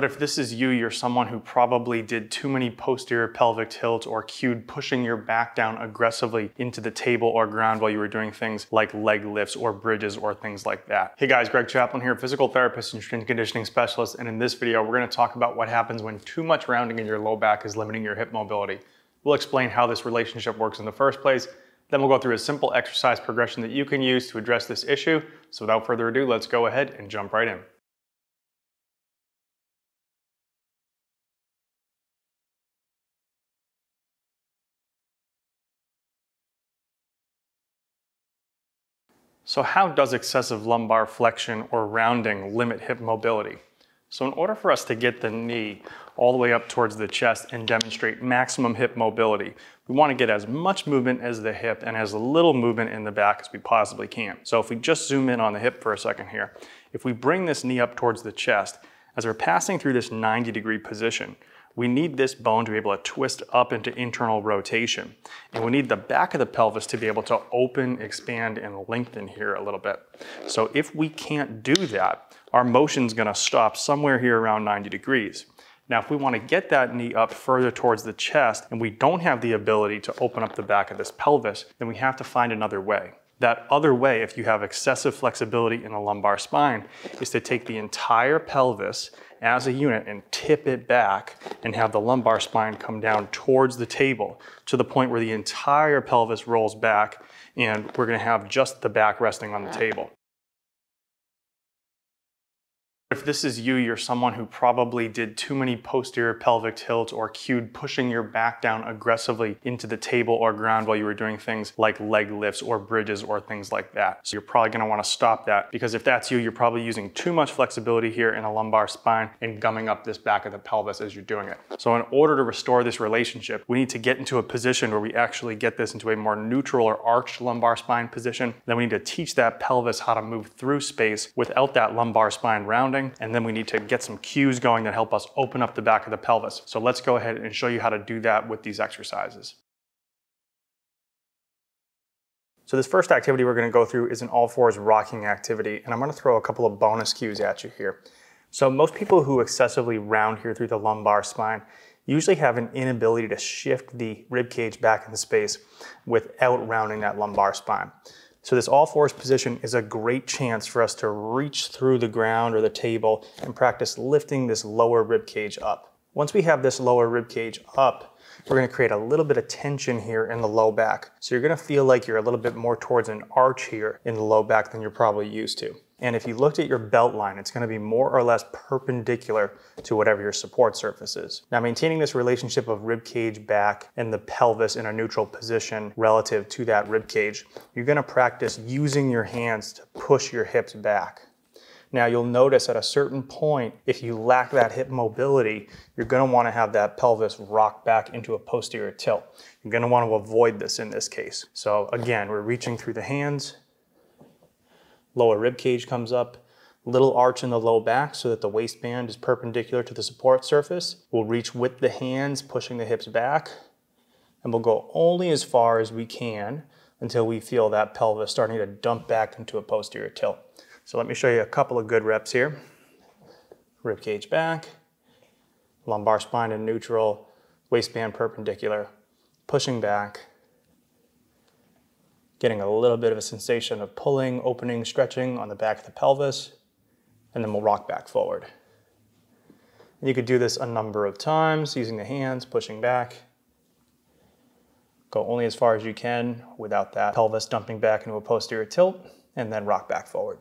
But if this is you, you're someone who probably did too many posterior pelvic tilts or cued pushing your back down aggressively into the table or ground while you were doing things like leg lifts or bridges or things like that. Hey guys, Greg Chaplin here, physical therapist and strength conditioning specialist. And in this video, we're gonna talk about what happens when too much rounding in your low back is limiting your hip mobility. We'll explain how this relationship works in the first place. Then we'll go through a simple exercise progression that you can use to address this issue. So without further ado, let's go ahead and jump right in. So how does excessive lumbar flexion or rounding limit hip mobility? So in order for us to get the knee all the way up towards the chest and demonstrate maximum hip mobility, we want to get as much movement as the hip and as little movement in the back as we possibly can. So if we just zoom in on the hip for a second here, if we bring this knee up towards the chest, as we're passing through this 90-degree position, we need this bone to be able to twist up into internal rotation. And we need the back of the pelvis to be able to open, expand, and lengthen here a little bit. So if we can't do that, our motion's gonna stop somewhere here around 90 degrees. Now, if we wanna get that knee up further towards the chest, and we don't have the ability to open up the back of this pelvis, then we have to find another way. That other way, if you have excessive flexibility in the lumbar spine, is to take the entire pelvis as a unit and tip it back and have the lumbar spine come down towards the table to the point where the entire pelvis rolls back and we're gonna have just the back resting on the table. If this is you, you're someone who probably did too many posterior pelvic tilts or cued pushing your back down aggressively into the table or ground while you were doing things like leg lifts or bridges or things like that. So you're probably gonna wanna stop that, because if that's you, you're probably using too much flexibility here in a lumbar spine and gumming up this back of the pelvis as you're doing it. So in order to restore this relationship, we need to get into a position where we actually get this into a more neutral or arched lumbar spine position. Then we need to teach that pelvis how to move through space without that lumbar spine rounding. And then we need to get some cues going that help us open up the back of the pelvis. So let's go ahead and show you how to do that with these exercises. So this first activity we're going to go through is an all fours rocking activity, and I'm going to throw a couple of bonus cues at you here. So most people who excessively round here through the lumbar spine usually have an inability to shift the rib cage back into space without rounding that lumbar spine. So this all fours position is a great chance for us to reach through the ground or the table and practice lifting this lower rib cage up. Once we have this lower rib cage up, we're gonna create a little bit of tension here in the low back. So you're gonna feel like you're a little bit more towards an arch here in the low back than you're probably used to. And if you looked at your belt line, it's gonna be more or less perpendicular to whatever your support surface is. Now, maintaining this relationship of rib cage back and the pelvis in a neutral position relative to that rib cage, you're gonna practice using your hands to push your hips back. Now, you'll notice at a certain point, if you lack that hip mobility, you're gonna wanna have that pelvis rock back into a posterior tilt. You're gonna wanna avoid this in this case. So again, we're reaching through the hands, lower rib cage comes up, little arch in the low back so that the waistband is perpendicular to the support surface. We'll reach with the hands, pushing the hips back, and we'll go only as far as we can until we feel that pelvis starting to dump back into a posterior tilt. So let me show you a couple of good reps here. Rib cage back, lumbar spine in neutral, waistband perpendicular, pushing back, getting a little bit of a sensation of pulling, opening, stretching on the back of the pelvis, and then we'll rock back forward. And you could do this a number of times using the hands, pushing back. Go only as far as you can without that pelvis dumping back into a posterior tilt, and then rock back forward.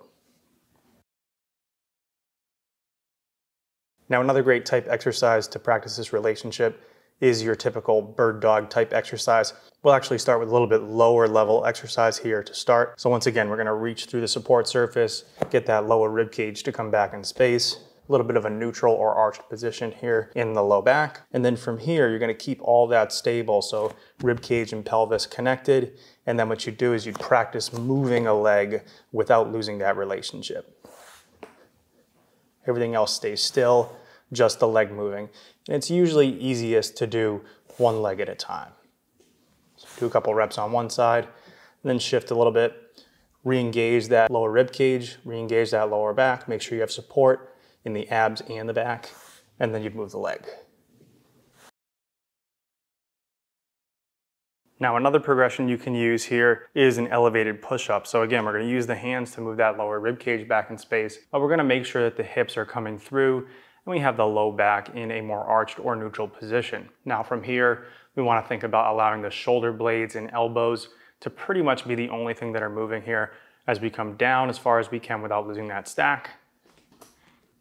Now, another great type exercise to practice this relationship is your typical bird dog type exercise. We'll actually start with a little bit lower level exercise here to start. So once again, we're gonna reach through the support surface, get that lower rib cage to come back in space, a little bit of a neutral or arched position here in the low back. And then from here, you're gonna keep all that stable. So rib cage and pelvis connected. And then what you do is you practice moving a leg without losing that relationship. Everything else stays still, just the leg moving. And it's usually easiest to do one leg at a time. So do a couple reps on one side, and then shift a little bit, re-engage that lower rib cage, re-engage that lower back, make sure you have support in the abs and the back, and then you'd move the leg. Now another progression you can use here is an elevated push-up. So again, we're gonna use the hands to move that lower rib cage back in space, but we're gonna make sure that the hips are coming through and we have the low back in a more arched or neutral position. Now from here, we wanna think about allowing the shoulder blades and elbows to pretty much be the only thing that are moving here as we come down as far as we can without losing that stack.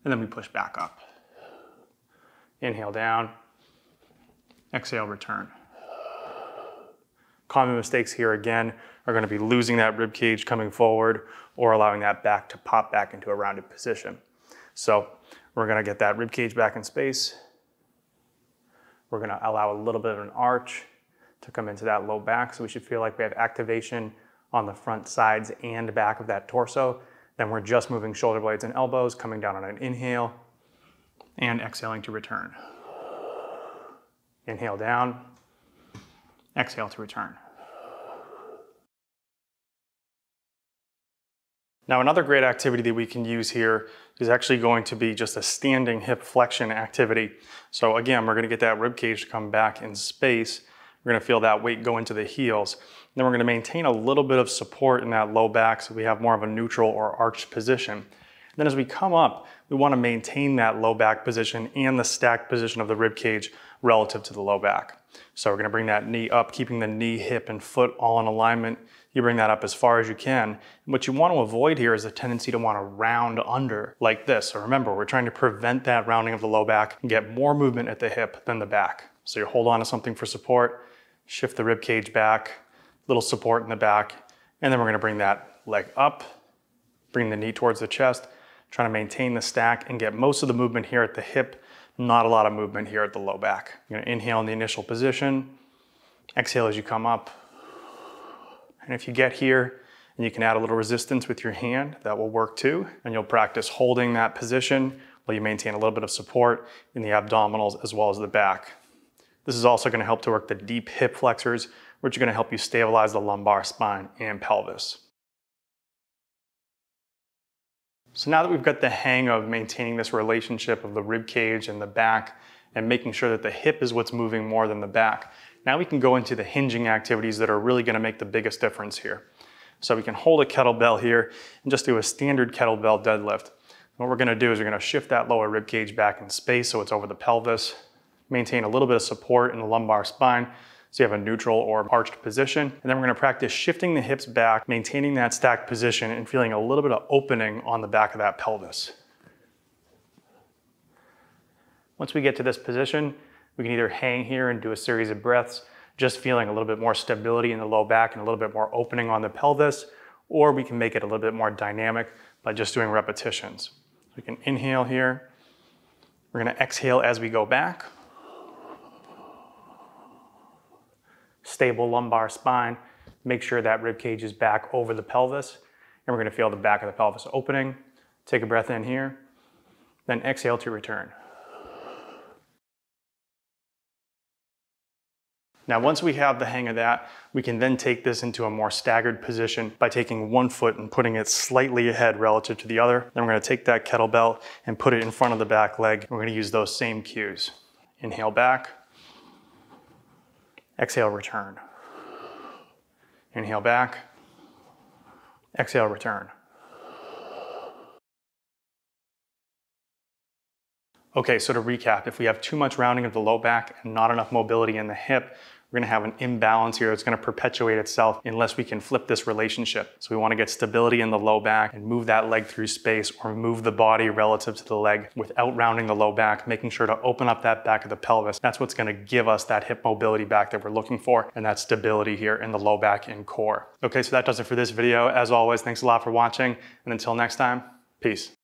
And then we push back up. Inhale down, exhale return. Common mistakes here again are going to be losing that rib cage coming forward or allowing that back to pop back into a rounded position. So we're going to get that rib cage back in space. We're going to allow a little bit of an arch to come into that low back, so we should feel like we have activation on the front, sides, and back of that torso. Then we're just moving shoulder blades and elbows, coming down on an inhale and exhaling to return. Inhale down. Exhale to return. Now another great activity that we can use here is actually going to be just a standing hip flexion activity. So again, we're gonna get that rib cage to come back in space. We're gonna feel that weight go into the heels. And then we're gonna maintain a little bit of support in that low back so we have more of a neutral or arched position. And then as we come up, we wanna maintain that low back position and the stacked position of the rib cage relative to the low back. So we're gonna bring that knee up, keeping the knee, hip, and foot all in alignment. You bring that up as far as you can. And what you wanna avoid here is the tendency to wanna round under like this. So remember, we're trying to prevent that rounding of the low back and get more movement at the hip than the back. So you hold on to something for support, shift the rib cage back, little support in the back, and then we're gonna bring that leg up, bring the knee towards the chest, trying to maintain the stack and get most of the movement here at the hip, not a lot of movement here at the low back. You're gonna inhale in the initial position, exhale as you come up. And if you get here, and you can add a little resistance with your hand, that will work too. And you'll practice holding that position while you maintain a little bit of support in the abdominals as well as the back. This is also gonna help to work the deep hip flexors, which are gonna help you stabilize the lumbar spine and pelvis. So now that we've got the hang of maintaining this relationship of the rib cage and the back and making sure that the hip is what's moving more than the back, now we can go into the hinging activities that are really gonna make the biggest difference here. So we can hold a kettlebell here and just do a standard kettlebell deadlift. And what we're gonna do is we're gonna shift that lower rib cage back in space so it's over the pelvis, maintain a little bit of support in the lumbar spine so you have a neutral or arched position. And then we're gonna practice shifting the hips back, maintaining that stacked position and feeling a little bit of opening on the back of that pelvis. Once we get to this position, we can either hang here and do a series of breaths, just feeling a little bit more stability in the low back and a little bit more opening on the pelvis, or we can make it a little bit more dynamic by just doing repetitions. We can inhale here. We're gonna exhale as we go back. Stable lumbar spine, make sure that rib cage is back over the pelvis, and we're gonna feel the back of the pelvis opening. Take a breath in here, then exhale to return. Now, once we have the hang of that, we can then take this into a more staggered position by taking one foot and putting it slightly ahead relative to the other. Then we're gonna take that kettlebell and put it in front of the back leg. And we're gonna use those same cues. Inhale back. Exhale, return. Inhale back. Exhale, return. Okay, so to recap, if we have too much rounding of the low back and not enough mobility in the hip, we're gonna have an imbalance here that's gonna perpetuate itself unless we can flip this relationship. So we wanna get stability in the low back and move that leg through space or move the body relative to the leg without rounding the low back, making sure to open up that back of the pelvis. That's what's gonna give us that hip mobility back that we're looking for and that stability here in the low back and core. Okay, so that does it for this video. As always, thanks a lot for watching, and until next time, peace.